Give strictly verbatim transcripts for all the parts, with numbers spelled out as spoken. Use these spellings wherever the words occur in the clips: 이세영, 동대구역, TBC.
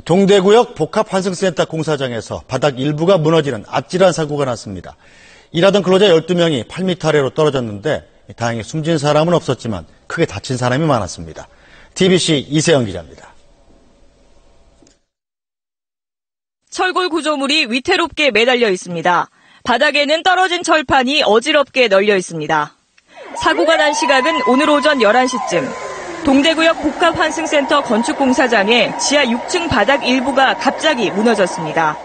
동대구역 복합환승센터 공사장에서 바닥 일부가 무너지는 아찔한 사고가 났습니다. 일하던 근로자 열두 명이 팔 미터 아래로 떨어졌는데 다행히 숨진 사람은 없었지만 크게 다친 사람이 많았습니다. 티비씨 이세영 기자입니다. 철골 구조물이 위태롭게 매달려 있습니다. 바닥에는 떨어진 철판이 어지럽게 널려 있습니다. 사고가 난 시각은 오늘 오전 열한 시쯤. 동대구역 복합환승센터 건축공사장의 지하 육 층 바닥 일부가 갑자기 무너졌습니다.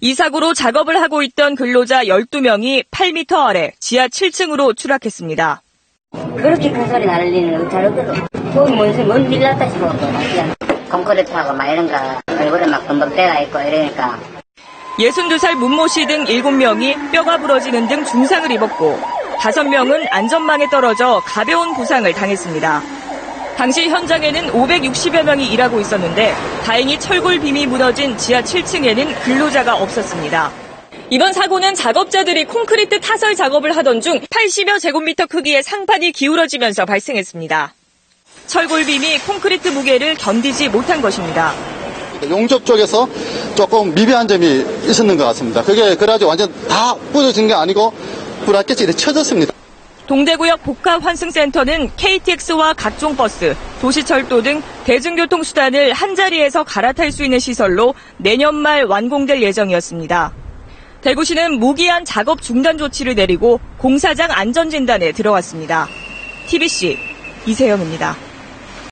이 사고로 작업을 하고 있던 근로자 열두 명이 팔 미터 아래 지하 칠 층으로 추락했습니다. 그렇게 큰 소리 날리는 건 잘 없거든. 뭔, 뭔 일 났다 싶어서 콘크리트하고 막 이런 거 얼굴에 막 범벅대가 있고 이러니까. 예순두 살 문모 씨 등 일곱 명이 뼈가 부러지는 등 중상을 입었고 다섯 명은 안전망에 떨어져 가벼운 부상을 당했습니다. 당시 현장에는 오백육십여 명이 일하고 있었는데 다행히 철골 빔이 무너진 지하 칠 층에는 근로자가 없었습니다. 이번 사고는 작업자들이 콘크리트 타설 작업을 하던 중 팔십여 제곱미터 크기의 상판이 기울어지면서 발생했습니다. 철골 빔이 콘크리트 무게를 견디지 못한 것입니다. 용접 쪽에서 조금 미비한 점이 있었는 것 같습니다. 그게 그래가지고 완전 다 부서진 게 아니고 브라켓이 쳐졌습니다. 동대구역 복합환승센터는 케이티엑스와 각종 버스, 도시철도 등 대중교통수단을 한자리에서 갈아탈 수 있는 시설로 내년 말 완공될 예정이었습니다. 대구시는 무기한 작업 중단 조치를 내리고 공사장 안전진단에 들어갔습니다. 티비씨 이세영입니다.